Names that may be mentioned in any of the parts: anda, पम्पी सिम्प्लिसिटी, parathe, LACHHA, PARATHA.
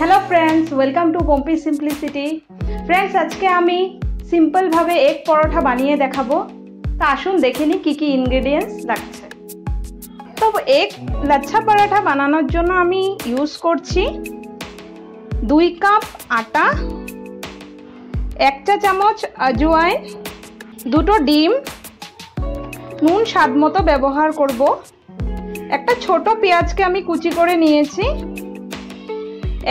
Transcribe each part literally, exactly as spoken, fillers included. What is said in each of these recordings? Hello friends, welcome to पम्पी सिम्प्लिसिटी। Friends आज के आमी सिम्पल भावे एक परोठा बनिए देखाबो। तो आसुन देखे नी कि कि इंग्रेडिएंट्स लागछे। तो एक लच्छा पराठा बनानोर जोन्नो आमी यूज करछी दुई कप आटा, एक चा चामच अजवाइन, दुटो डिम, नून स्वाद मतो व्यवहार करब, एक छोटो पेंयाज के आमी कुचि करे निएछी,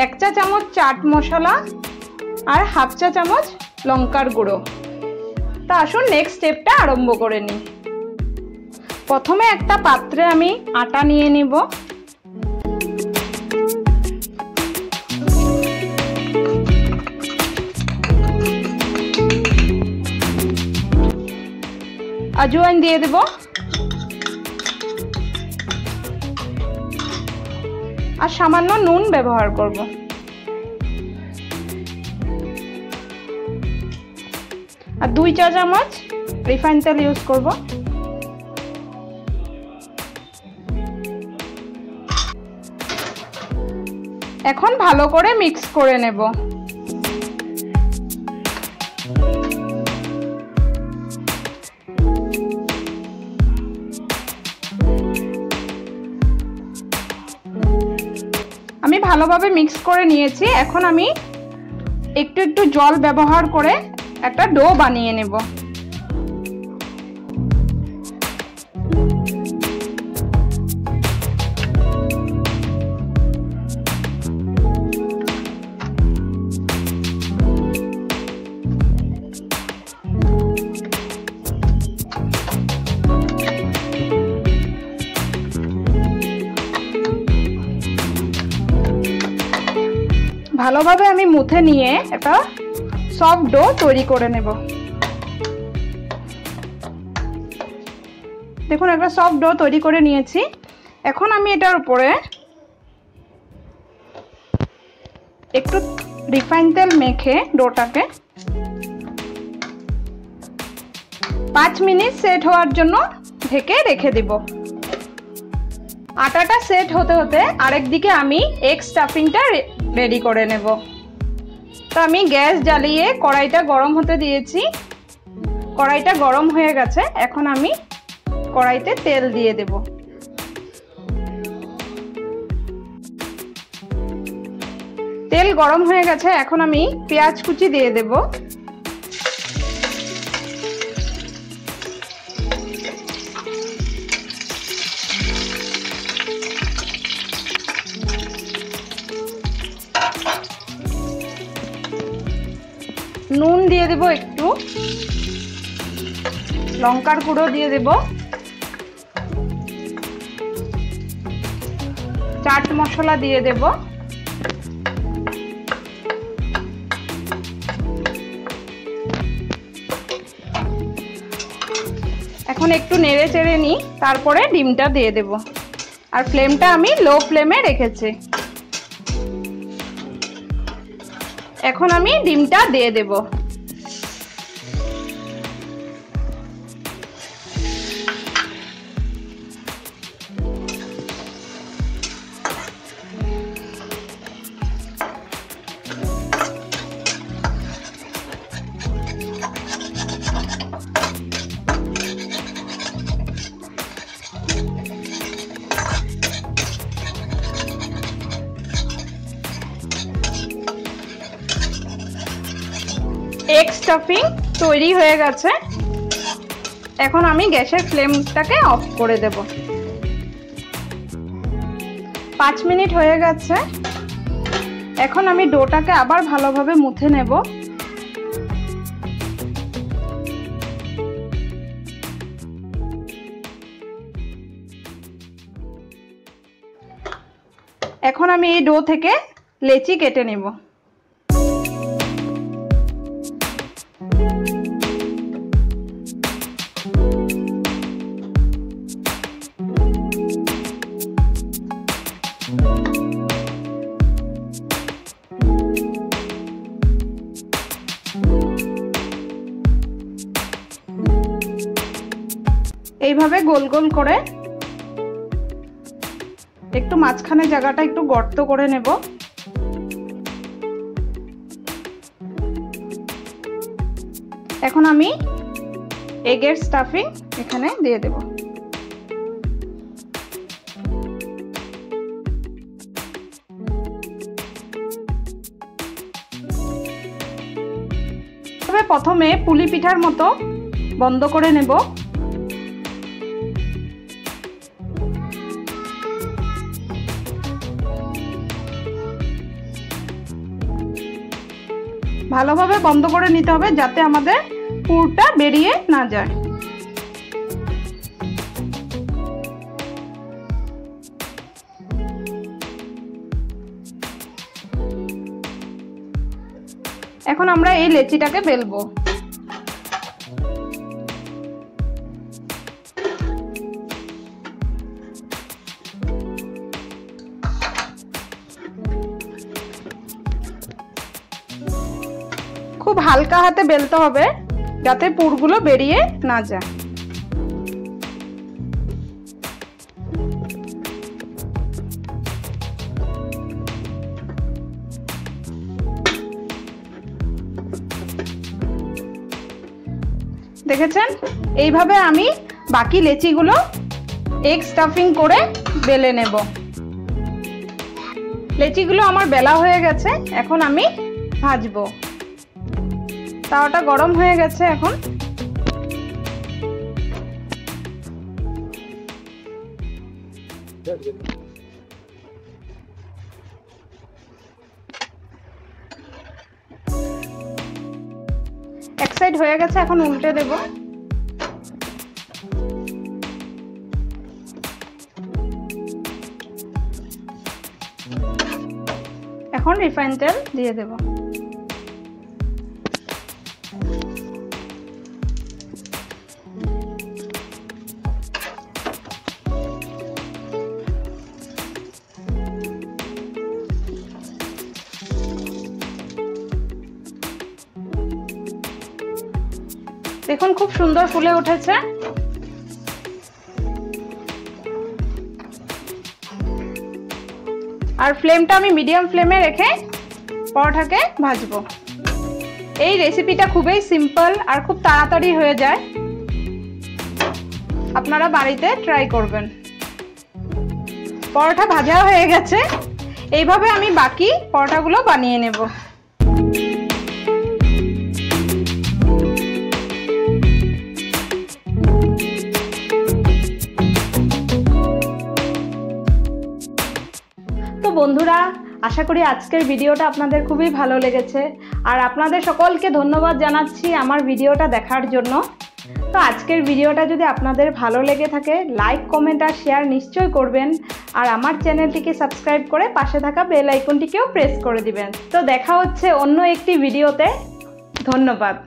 एक चा चामच चाट मशाला और हाफ चा चामच लंकार गुड़ो। तो आसुन नेक्स्ट स्टेप आरम्भ करे नी। प्रथमे एक पात्रे आमी आटा निये निब, अजवाइन दिए देब, सामान्य नून व्यवहार करब। दुई चा चामच रिफाइन तेल यूज करब। एखन भालो करे मिक्स करे नेब। ভালোভাবে মিক্স করে নিয়েছি। এখন আমি একটু একটু জল ব্যবহার করে একটা ডো বানিয়ে নেব। ভালোভাবে আমি মুথে নিয়ে একটা সফট ডো তৈরি করে নেব। দেখুন একটা সফট ডো তৈরি করে নিয়েছি। এখন আমি এটার উপরে একটু রিফাইন তেল মেখে ডোটাকে পাঁচ মিনিট সেট হওয়ার জন্য ঢেকে রেখে দেব। আটাটা সেট হতে হতে আরেক দিকে আমি এগ স্টাফিংটা रेडी करे नेब। तो आमी गैस जालिए कड़ाईटा गरम होते दिएछि। कड़ाईटा गरम हो गेछे। एखन आमी कड़ाईते तेल दिए देब। तेल गरम हो गेछे। एखन आमी पेंयाज कुचि दिए देब। नून दिए देव, एकटू लंकार गुड़ो दिए देव, चाट मशला दिए देव, एखन एकटू नेड़े चेड़े नी, तारपरे डिमटा दिए देव और फ्लेमटा आमी लो फ्लेमे रेखेछी। এখন আমি ডিমটা দিয়ে দেব। एग स्टाफिंग तैरी हो गेছে। এখন আমি গ্যাসের ফ্লেমটাকে অফ করে দেব। পাঁচ মিনিট হয়ে গেছে। এখন আমি ডোটাকে আবার ভালোভাবে মুথে নেব। এখন আমি এই ডো থেকে লেচি কেটে নেব। এইভাবে গোল গোল করে একটু মাঝখানে জায়গাটা একটু গর্ত করে নেব। এখন আমি এগের স্টাফিং এখানে দিয়ে দেব। তবে প্রথমে পুলি পিঠার মতো বন্ধ করে নেব। ভালোভাবে বন্ধ করে নিতে হবে যাতে আমাদের পুরটা বেরিয়ে না যায়। এখন আমরা এই লেচিটাকে বেলবো। খুব হালকা হাতে বেলতে হবে যাতে পুরগুলো বেরিয়ে না যায়। দেখেছেন, এইভাবে আমি বাকি লেচিগুলো এগ স্টাফিং করে বেলে নেব। লেচিগুলো আমার বেলা হয়ে গেছে, এখন আমি ভাজবো। তাওয়াটা গরম হয়ে গেছে, এখন এক সাইড হয়ে গেছে, এখন উল্টে দেব। এখন রিফাইন তেল দিয়ে দেব। দেখুন খুব সুন্দর ফুলে উঠেছে। আর ফ্লেমটা আমি মিডিয়াম ফ্লেমে রেখে পরোটাকে ভাজবো। এই রেসিপিটা খুবই সিম্পল আর খুব তাড়াতাড়ি হয়ে যায়। আপনারা বাড়িতে ট্রাই করবেন। পরোটা ভাজা হয়ে গেছে। এইভাবে আমি বাকি পরোটাগুলো বানিয়ে নেব। বন্ধুরা, আশা করি আজকের ভিডিওটা আপনাদের খুবই ভালো লেগেছে, আর আপনাদের সকলকে ধন্যবাদ জানাচ্ছি আমার ভিডিওটা দেখার জন্য। তো আজকের ভিডিওটা যদি আপনাদের ভালো লেগে থাকে, লাইক, কমেন্ট আর শেয়ার নিশ্চয়ই করবেন, আর আমার চ্যানেলটিকে সাবস্ক্রাইব করে পাশে থাকা বেল আইকনটিকেও প্রেস করে দিবেন। তো দেখা হচ্ছে অন্য একটি ভিডিওতে। ধন্যবাদ।